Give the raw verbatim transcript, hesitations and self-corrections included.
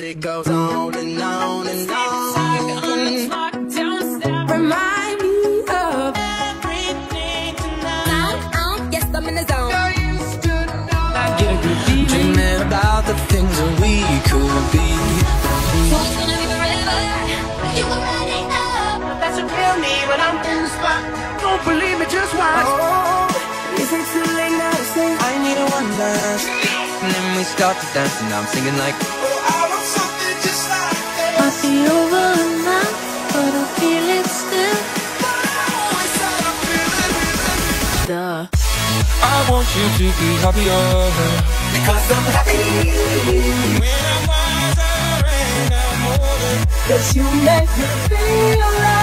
It goes on and on and on. Remind me of everything tonight. I'm, yes, I'm in the zone. Dreaming about the things that we could be. So it's gonna be forever. You were ready up. That's what tell me when I'm in the spot. Don't believe me, just watch. Oh, is it too late now to say I need a one dance? And then we start to dance and I'm singing like, over now, but I feel it still. Duh. I want you to be happier, because I'm happy. When I'm older and I'm older, 'cause you make me feel like